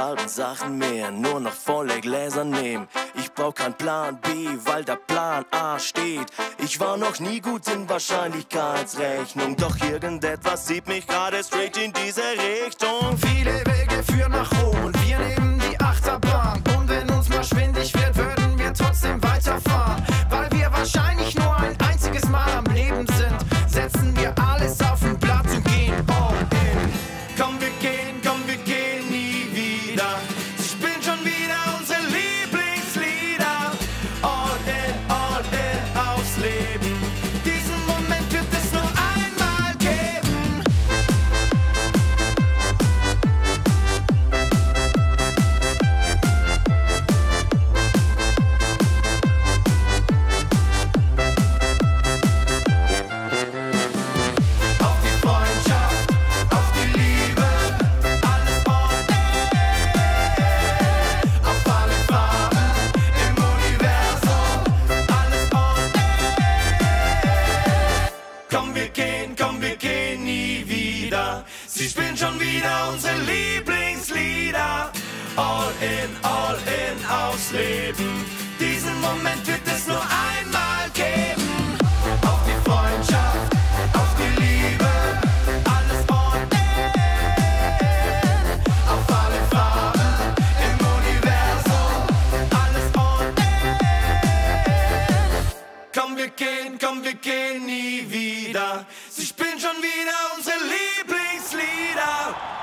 halben Sachen mehr, nur noch volle Gläser nehmen. Ich brauch keinen Plan B, weil der Plan A steht. Ich war noch nie gut in Wahrscheinlichkeitsrechnung, doch irgendetwas zieht mich gerade straight in diese Richtung. Viele Wege führen nach oben und wir nehmen die Achterbahn. Und wenn uns mal schwindig wird, würden wir trotzdem weiterfahren. Weil wir wahrscheinlich nur ein einziges Mal am Leben sind, setzen wir alles auf den Platz und gehen all in. Komm, wir gehen nie wieder. Sie spielen schon wieder unsere Lieblingslieder. All in aufs Leben. Diesen Moment wird es nur einmal geben. Auf die Freundschaft, auf die Liebe. Komm, wir gehen nie wieder. Sie spielen schon wieder unsere Lieblingslieder. All in aufs Leben. Diesen Moment wird es nur einmal geben. Auf die Freundschaft, auf die Liebe. Alles all in. Auf alle Farben im Universum. Alles all in. Komm, wir gehen nie wieder. Sie spielen schon wieder unsere Lieblingslieder.